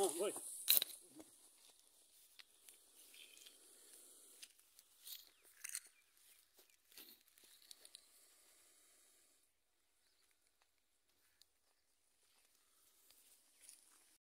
Bon, ouais.